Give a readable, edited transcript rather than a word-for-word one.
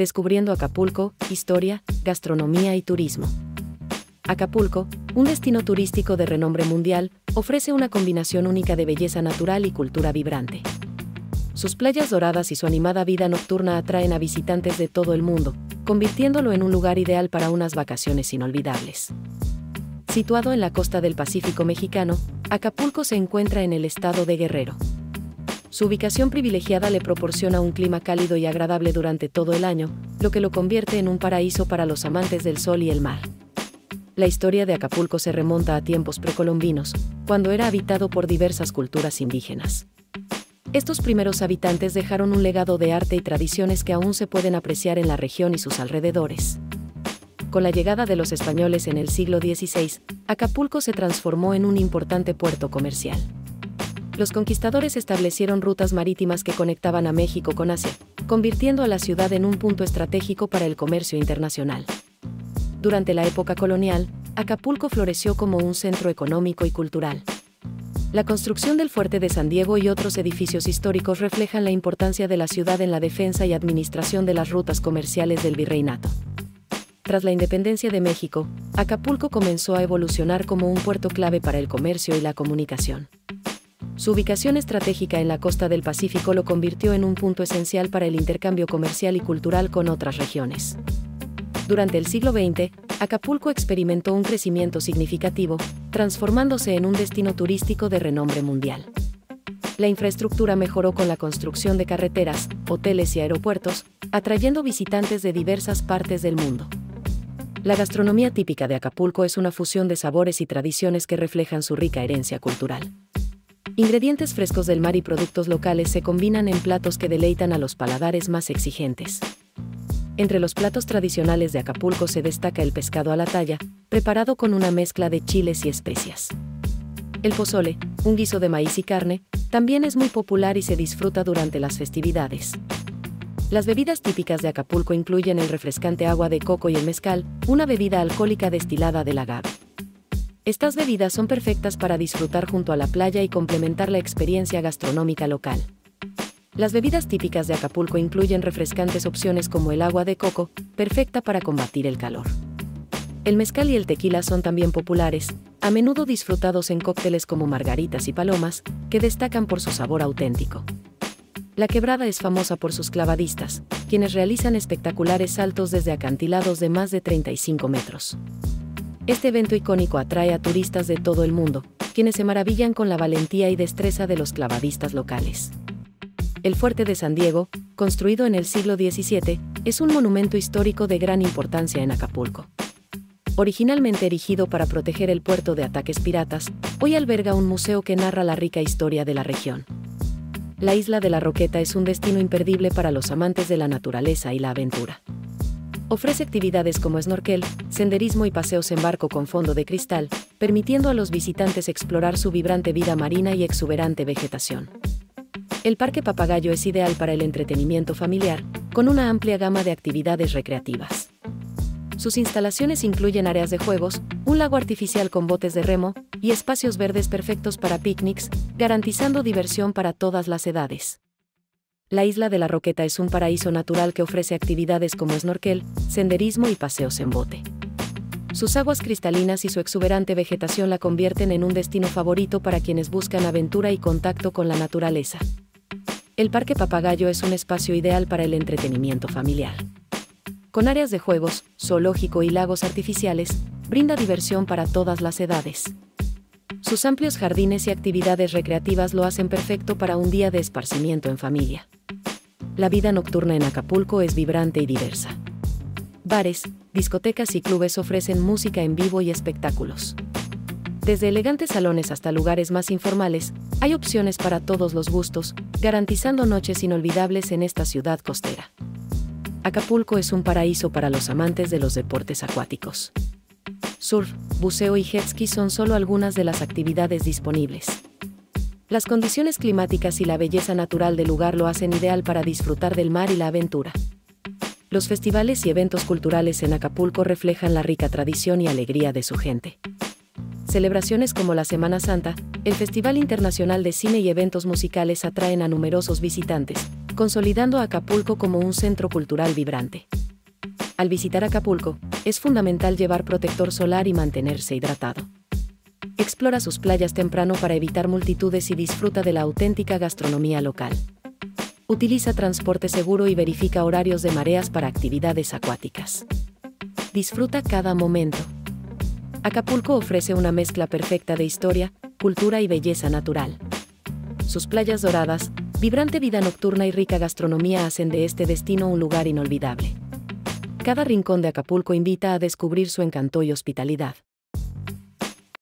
Descubriendo Acapulco, historia, gastronomía y turismo. Acapulco, un destino turístico de renombre mundial, ofrece una combinación única de belleza natural y cultura vibrante. Sus playas doradas y su animada vida nocturna atraen a visitantes de todo el mundo, convirtiéndolo en un lugar ideal para unas vacaciones inolvidables. Situado en la costa del Pacífico mexicano, Acapulco se encuentra en el estado de Guerrero. Su ubicación privilegiada le proporciona un clima cálido y agradable durante todo el año, lo que lo convierte en un paraíso para los amantes del sol y el mar. La historia de Acapulco se remonta a tiempos precolombinos, cuando era habitado por diversas culturas indígenas. Estos primeros habitantes dejaron un legado de arte y tradiciones que aún se pueden apreciar en la región y sus alrededores. Con la llegada de los españoles en el siglo XVI, Acapulco se transformó en un importante puerto comercial. Los conquistadores establecieron rutas marítimas que conectaban a México con Asia, convirtiendo a la ciudad en un punto estratégico para el comercio internacional. Durante la época colonial, Acapulco floreció como un centro económico y cultural. La construcción del Fuerte de San Diego y otros edificios históricos reflejan la importancia de la ciudad en la defensa y administración de las rutas comerciales del virreinato. Tras la independencia de México, Acapulco comenzó a evolucionar como un puerto clave para el comercio y la comunicación. Su ubicación estratégica en la costa del Pacífico lo convirtió en un punto esencial para el intercambio comercial y cultural con otras regiones. Durante el siglo XX, Acapulco experimentó un crecimiento significativo, transformándose en un destino turístico de renombre mundial. La infraestructura mejoró con la construcción de carreteras, hoteles y aeropuertos, atrayendo visitantes de diversas partes del mundo. La gastronomía típica de Acapulco es una fusión de sabores y tradiciones que reflejan su rica herencia cultural. Ingredientes frescos del mar y productos locales se combinan en platos que deleitan a los paladares más exigentes. Entre los platos tradicionales de Acapulco se destaca el pescado a la talla, preparado con una mezcla de chiles y especias. El pozole, un guiso de maíz y carne, también es muy popular y se disfruta durante las festividades. Las bebidas típicas de Acapulco incluyen el refrescante agua de coco y el mezcal, una bebida alcohólica destilada del agave. Estas bebidas son perfectas para disfrutar junto a la playa y complementar la experiencia gastronómica local. Las bebidas típicas de Acapulco incluyen refrescantes opciones como el agua de coco, perfecta para combatir el calor. El mezcal y el tequila son también populares, a menudo disfrutados en cócteles como margaritas y palomas, que destacan por su sabor auténtico. La Quebrada es famosa por sus clavadistas, quienes realizan espectaculares saltos desde acantilados de más de 35 metros. Este evento icónico atrae a turistas de todo el mundo, quienes se maravillan con la valentía y destreza de los clavadistas locales. El Fuerte de San Diego, construido en el siglo XVII, es un monumento histórico de gran importancia en Acapulco. Originalmente erigido para proteger el puerto de ataques piratas, hoy alberga un museo que narra la rica historia de la región. La Isla de la Roqueta es un destino imperdible para los amantes de la naturaleza y la aventura. Ofrece actividades como snorkel, senderismo y paseos en barco con fondo de cristal, permitiendo a los visitantes explorar su vibrante vida marina y exuberante vegetación. El Parque Papagayo es ideal para el entretenimiento familiar, con una amplia gama de actividades recreativas. Sus instalaciones incluyen áreas de juegos, un lago artificial con botes de remo, y espacios verdes perfectos para picnics, garantizando diversión para todas las edades. La Isla de la Roqueta es un paraíso natural que ofrece actividades como snorkel, senderismo y paseos en bote. Sus aguas cristalinas y su exuberante vegetación la convierten en un destino favorito para quienes buscan aventura y contacto con la naturaleza. El Parque Papagayo es un espacio ideal para el entretenimiento familiar. Con áreas de juegos, zoológico y lagos artificiales, brinda diversión para todas las edades. Sus amplios jardines y actividades recreativas lo hacen perfecto para un día de esparcimiento en familia. La vida nocturna en Acapulco es vibrante y diversa. Bares, discotecas y clubes ofrecen música en vivo y espectáculos. Desde elegantes salones hasta lugares más informales, hay opciones para todos los gustos, garantizando noches inolvidables en esta ciudad costera. Acapulco es un paraíso para los amantes de los deportes acuáticos. Surf, buceo y jet ski son solo algunas de las actividades disponibles. Las condiciones climáticas y la belleza natural del lugar lo hacen ideal para disfrutar del mar y la aventura. Los festivales y eventos culturales en Acapulco reflejan la rica tradición y alegría de su gente. Celebraciones como la Semana Santa, el Festival Internacional de Cine y eventos musicales atraen a numerosos visitantes, consolidando a Acapulco como un centro cultural vibrante. Al visitar Acapulco, es fundamental llevar protector solar y mantenerse hidratado. Explora sus playas temprano para evitar multitudes y disfruta de la auténtica gastronomía local. Utiliza transporte seguro y verifica horarios de mareas para actividades acuáticas. Disfruta cada momento. Acapulco ofrece una mezcla perfecta de historia, cultura y belleza natural. Sus playas doradas, vibrante vida nocturna y rica gastronomía hacen de este destino un lugar inolvidable. Cada rincón de Acapulco invita a descubrir su encanto y hospitalidad.